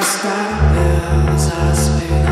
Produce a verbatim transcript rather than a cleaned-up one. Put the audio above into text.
Stop, bells are spinning.